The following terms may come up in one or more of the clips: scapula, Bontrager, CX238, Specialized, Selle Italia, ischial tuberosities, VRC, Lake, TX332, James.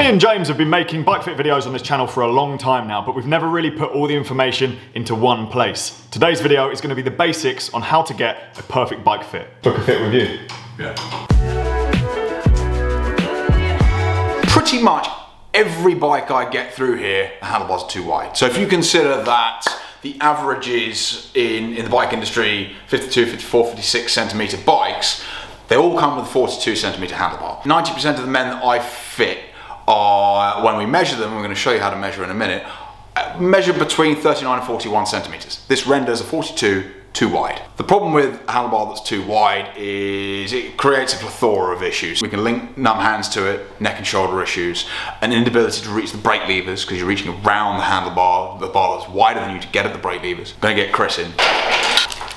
Me and James have been making bike fit videos on this channel for a long time now, but we've never really put all the information into one place. Today's video is going to be the basics on how to get a perfect bike fit. Book a fit with you. Yeah. Pretty much every bike I get through here, the handlebars are too wide. So if you consider that the averages in the bike industry, 52, 54, 56 centimetre bikes, they all come with a 42 centimetre handlebar. 90% of the men that I fit are, when we measure them, we're going to show you how to measure in a minute, measure between 39 and 41 centimetres. This renders a 42 too wide. The problem with a handlebar that's too wide is it creates a plethora of issues. We can link numb hands to it, neck and shoulder issues, an inability to reach the brake levers because you're reaching around the handlebar, the bar that's wider than you to get at the brake levers. Gonna get Chris in.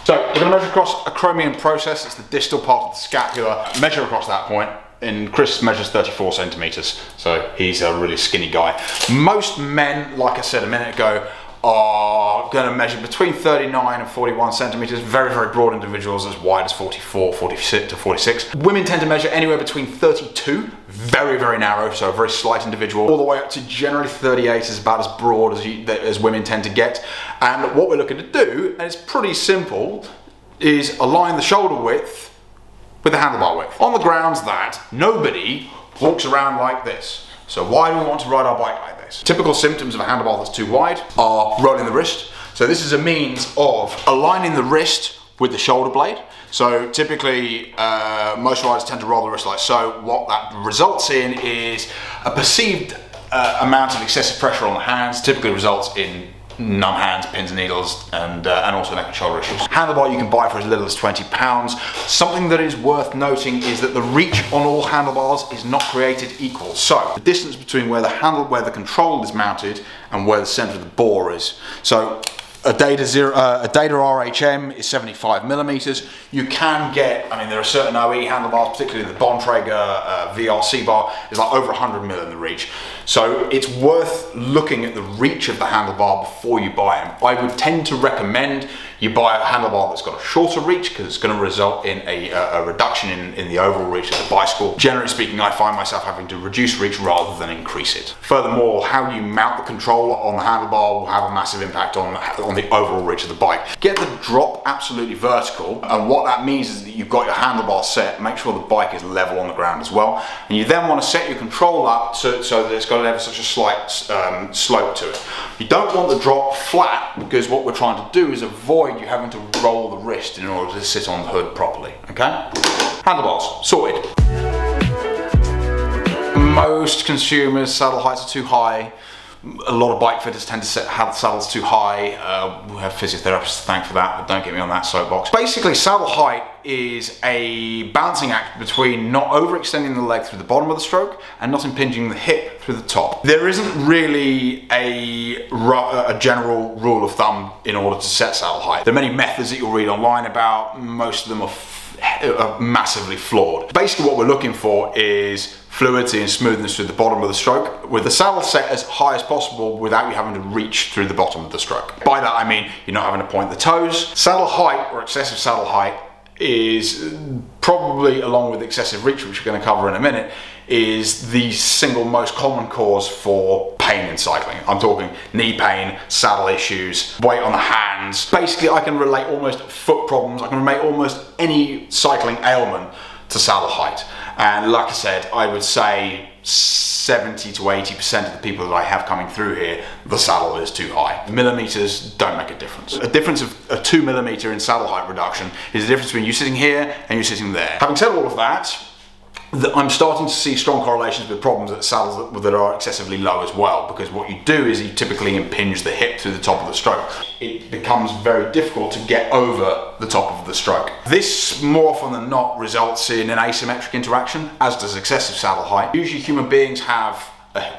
So we're gonna measure across a chromium process. It's the distal part of the scapula. Measure across that point. And Chris measures 34 centimeters, so he's a really skinny guy. Most men, like I said a minute ago, are going to measure between 39 and 41 centimeters. Very, very broad individuals, as wide as 44, 46 to 46. Women tend to measure anywhere between 32, very, very narrow, so a very slight individual, all the way up to generally 38 is about as broad as women tend to get. And what we're looking to do, and it's pretty simple, is align the shoulder width with the handlebar width, on the grounds that nobody walks around like this. So why do we want to ride our bike like this? Typical symptoms of a handlebar that's too wide are rolling the wrist. So this is a means of aligning the wrist with the shoulder blade. So typically, most riders tend to roll the wrist like so. What that results in is a perceived amount of excessive pressure on the hands, typically results in numb hands, pins and needles, and also neck and shoulder issues. Handlebar you can buy for as little as £20. Something that is worth noting is that the reach on all handlebars is not created equal. So the distance between where the control is mounted and where the centre of the bore is. So a data RHM is 75 millimeters. You can get, I mean, there are certain OE handlebars, particularly the Bontrager VRC bar, is like over 100 mil in the reach. So it's worth looking at the reach of the handlebar before you buy them. I would tend to recommend you buy a handlebar that's got a shorter reach because it's going to result in a reduction in the overall reach of the bicycle. Generally speaking, I find myself having to reduce reach rather than increase it. Furthermore, how you mount the controller on the handlebar will have a massive impact on the overall reach of the bike. Get the drop absolutely vertical, and what that means is that you've got your handlebar set. Make sure the bike is level on the ground as well, and you then want to set your control up so that it's got ever such a slight slope to it. You don't want the drop flat because what we're trying to do is avoid you having to roll the wrist in order to sit on the hood properly. Okay? Handlebars sorted. Most consumers' saddle heights are too high. A lot of bike fitters tend to have saddles too high. We have physiotherapists to thank for that, but don't get me on that soapbox. Basically, saddle height is a balancing act between not overextending the leg through the bottom of the stroke and not impinging the hip through the top. There isn't really a general rule of thumb in order to set saddle height. There are many methods that you'll read online about. Most of them are massively flawed. Basically, what we're looking for is fluidity and smoothness through the bottom of the stroke, with the saddle set as high as possible without you having to reach through the bottom of the stroke. By that I mean you're not having to point the toes. Saddle height, or excessive saddle height, is probably, along with excessive reach, which we're going to cover in a minute, is the single most common cause for pain in cycling. I'm talking knee pain, saddle issues, weight on the hands. Basically, I can relate almost foot problems, I can relate almost any cycling ailment to saddle height. And like I said, I would say 70 to 80% of the people that I have coming through here, the saddle is too high. Millimeters don't make a difference. A difference of a 2 millimeter in saddle height reduction is the difference between you sitting here and you sitting there. Having said all of that, I'm starting to see strong correlations with problems at saddles that are excessively low as well, because what you do is you typically impinge the hip through the top of the stroke. It becomes very difficult to get over the top of the stroke. This, more often than not, results in an asymmetric interaction, as does excessive saddle height. Usually human beings have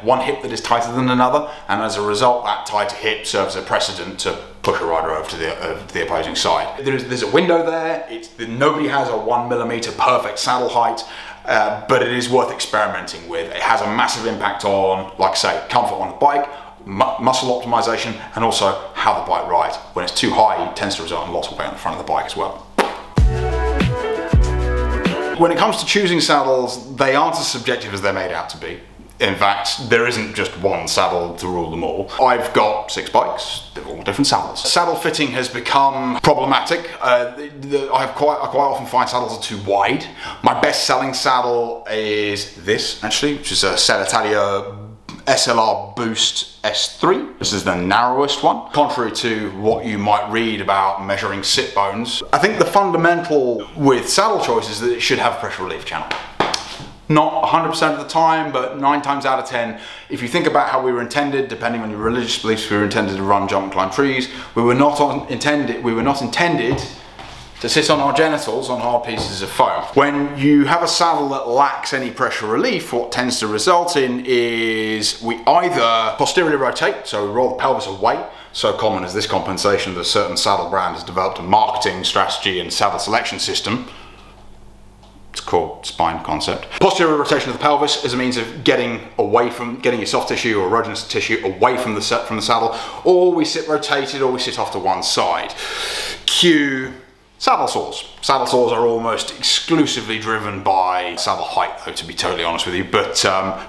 one hip that is tighter than another, and as a result that tighter hip serves as a precedent to push a rider over to the opposing side. There's a window there. Nobody has a 1 millimeter perfect saddle height, but it is worth experimenting with. It has a massive impact on, like I say, comfort on the bike, muscle optimization, and also how the bike rides. When it's too high, it tends to result in lots of weight on the front of the bike as well. When it comes to choosing saddles, they aren't as subjective as they're made out to be. In fact, there isn't just one saddle to rule them all. I've got 6 bikes, they're all different saddles. Saddle fitting has become problematic. I quite often find saddles are too wide. My best selling saddle is this, actually, which is a Selle Italia SLR Boost S3. This is the narrowest one. Contrary to what you might read about measuring sit bones, I think the fundamental with saddle choice is that it should have a pressure relief channel. Not 100% of the time, but 9 times out of 10, if you think about how we were intended, depending on your religious beliefs, we were intended to run, jump, climb trees. We were not intended to sit on our genitals on hard pieces of foam. When you have a saddle that lacks any pressure relief, what tends to result in is we either posteriorly rotate, so we roll the pelvis away. So common is this compensation that a certain saddle brand has developed a marketing strategy and saddle selection system. It's called spine concept. Posterior rotation of the pelvis is a means of getting your soft tissue or erogenous tissue away from the saddle, or we sit rotated, or we sit off to one side. Cue saddle sores. Saddle sores are almost exclusively driven by saddle height, though, to be totally honest with you. But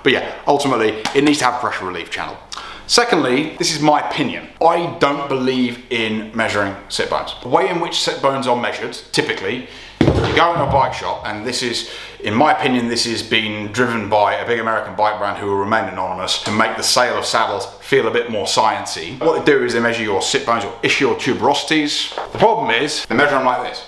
yeah, ultimately, it needs to have a pressure relief channel. Secondly, this is my opinion. I don't believe in measuring sit bones. The way in which sit bones are measured, typically, you go in a bike shop, and this is, in my opinion, this has been driven by a big American bike brand who will remain anonymous to make the sale of saddles feel a bit more sciencey. What they do is they measure your sit bones or ischial tuberosities. The problem is they measure them like this,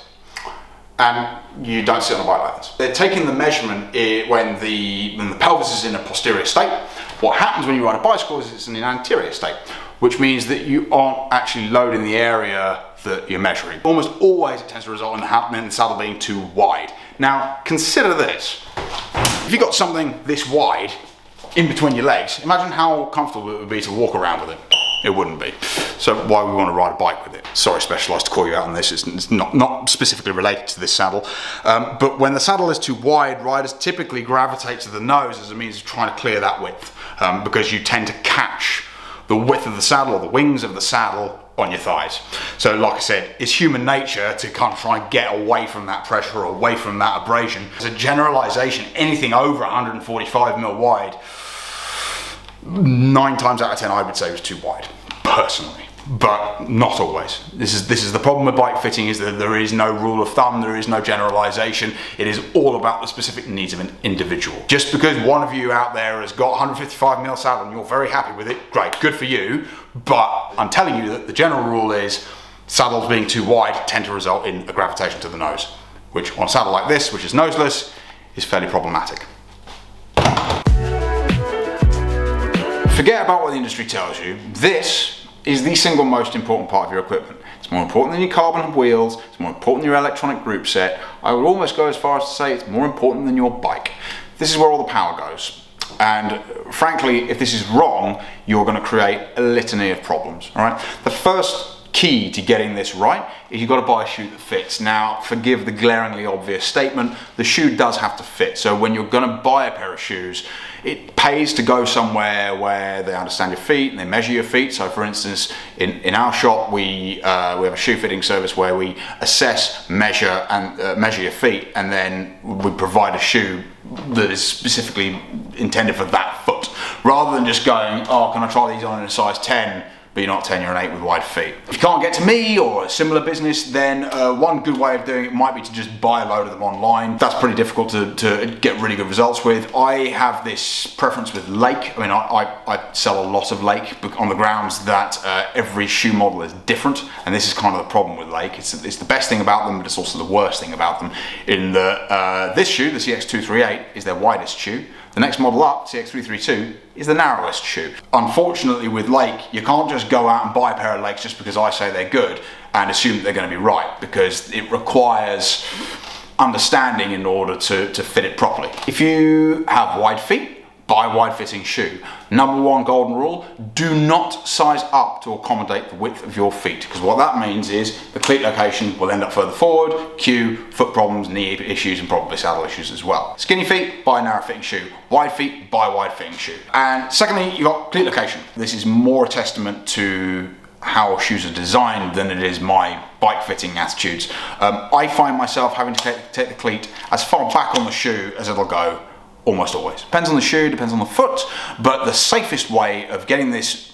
and you don't sit on a bike like this. They're taking the measurement when the pelvis is in a posterior state. What happens when you ride a bicycle is it's in an anterior state, which means that you aren't actually loading the area that you're measuring. Almost always it tends to result in the saddle being too wide. Now, consider this. If you've got something this wide in between your legs, imagine how comfortable it would be to walk around with it. It wouldn't be. So why would we want to ride a bike with it? Sorry, Specialized, to call you out on this. It's not specifically related to this saddle. But when the saddle is too wide, riders typically gravitate to the nose as a means of trying to clear that width, because you tend to catch the width of the saddle or the wings of the saddle on your thighs. So like I said, it's human nature to kind of try and get away from that pressure, away from that abrasion. As a generalization, anything over 145 mil wide, 9 times out of 10, I would say was too wide, personally. But not always. This is the problem with bike fitting, is that there is no rule of thumb, there is no generalization. It is all about the specific needs of an individual. Just because one of you out there has got 155 mil saddle and you're very happy with it, great, good for you. But I'm telling you that the general rule is saddles being too wide tend to result in a gravitation to the nose, which on a saddle like this, which is noseless, is fairly problematic. Forget about what the industry tells you. This is the single most important part of your equipment. It's more important than your carbon and wheels, it's more important than your electronic group set. I would almost go as far as to say it's more important than your bike. This is where all the power goes. And frankly, if this is wrong, you're gonna create a litany of problems, all right? The first key to getting this right is you've got to buy a shoe that fits. Now, forgive the glaringly obvious statement, the shoe does have to fit. So when you're gonna buy a pair of shoes, it pays to go somewhere where they understand your feet and they measure your feet. So for instance, in our shop, we have a shoe fitting service where we assess, measure, and measure your feet, and then we provide a shoe that is specifically intended for that foot. Rather than just going, oh, can I try these on in a size 10? But you're not 10, you're an 8 with wide feet. If you can't get to me or a similar business, then one good way of doing it might be to just buy a load of them online. That's pretty difficult to get really good results with. I have this preference with Lake. I mean, I sell a lot of Lake on the grounds that every shoe model is different, and this is kind of the problem with Lake. It's the best thing about them, but it's also the worst thing about them. In the this shoe, the CX238, is their widest shoe. The next model up, TX332, is the narrowest shoe. Unfortunately with Lake, you can't just go out and buy a pair of Lakes just because I say they're good and assume that they're gonna be right, because it requires understanding in order to fit it properly. If you have wide feet, buy a wide fitting shoe. Number one golden rule, do not size up to accommodate the width of your feet, because what that means is the cleat location will end up further forward, cue foot problems, knee issues, and probably saddle issues as well. Skinny feet, buy a narrow fitting shoe. Wide feet, buy a wide fitting shoe. And secondly, you've got cleat location. This is more a testament to how shoes are designed than it is my bike fitting attitudes. I find myself having to take the cleat as far back on the shoe as it'll go almost always. Depends on the shoe, depends on the foot, but the safest way of getting this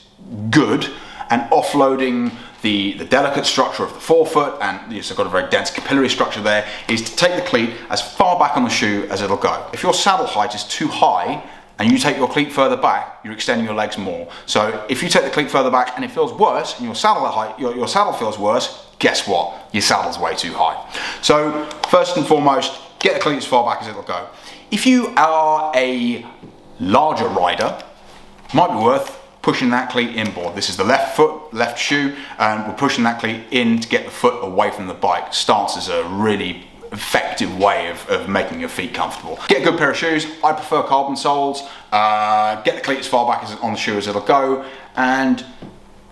good and offloading the delicate structure of the forefoot, and you've got a very dense capillary structure there, is to take the cleat as far back on the shoe as it'll go. If your saddle height is too high and you take your cleat further back, you're extending your legs more. So if you take the cleat further back and it feels worse, and your saddle height, your saddle feels worse, guess what? Your saddle's way too high. So first and foremost, get the cleat as far back as it'll go. If you are a larger rider, might be worth pushing that cleat inboard. This is the left foot, left shoe, and we're pushing that cleat in to get the foot away from the bike. Stance is a really effective way of making your feet comfortable. Get a good pair of shoes. I prefer carbon soles. Get the cleat as far back on the shoe as it'll go, and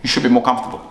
you should be more comfortable.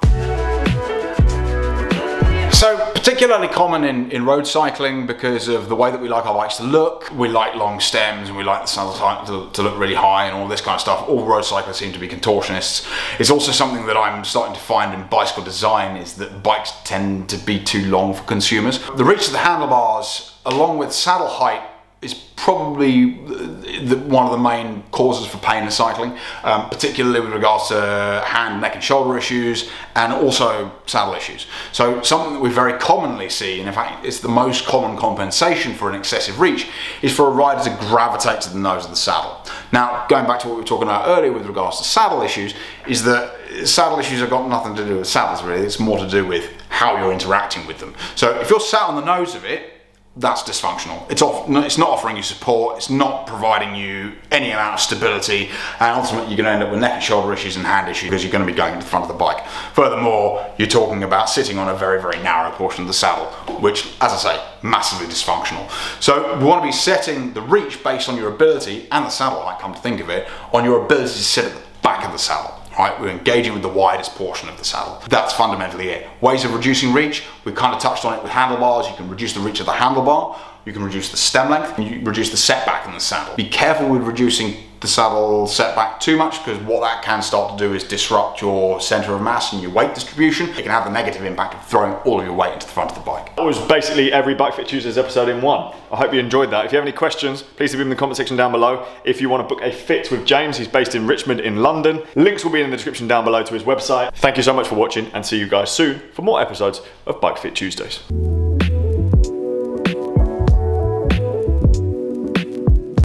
So particularly common in road cycling because of the way that we like our bikes to look. We like long stems and we like the saddle to look really high and all this kind of stuff. All road cyclists seem to be contortionists. It's also something that I'm starting to find in bicycle design is that bikes tend to be too long for consumers. The reach of the handlebars along with saddle height is probably one of the main causes for pain in cycling, particularly with regards to hand, neck and shoulder issues and also saddle issues. So something that we very commonly see, and in fact it's the most common compensation for an excessive reach, is for a rider to gravitate to the nose of the saddle. Now, going back to what we were talking about earlier with regards to saddle issues, is that saddle issues have got nothing to do with saddles really, it's more to do with how you're interacting with them. So if you're sat on the nose of it, that's dysfunctional. It's not offering you support, it's not providing you any amount of stability, and ultimately you're going to end up with neck and shoulder issues and hand issues because you're going to be going to the front of the bike. Furthermore, you're talking about sitting on a very, very narrow portion of the saddle, which, as I say, massively dysfunctional. So we want to be setting the reach based on your ability, and the saddle height, come to think of it, on your ability to sit at the back of the saddle. Right, we're engaging with the widest portion of the saddle. That's fundamentally it. Ways of reducing reach, we kind of touched on it with handlebars. You can reduce the reach of the handlebar, you can reduce the stem length, and you reduce the setback in the saddle. Be careful with reducing the saddle setback too much because what that can start to do is disrupt your center of mass and your weight distribution. It can have the negative impact of throwing all of your weight into the front of the bike. That was basically every Bike Fit Tuesdays episode in one. I hope you enjoyed that. If you have any questions, please leave them in the comment section down below. If you want to book a fit with James, he's based in Richmond in London. Links will be in the description down below to his website. Thank you so much for watching and see you guys soon for more episodes of Bike Fit Tuesdays.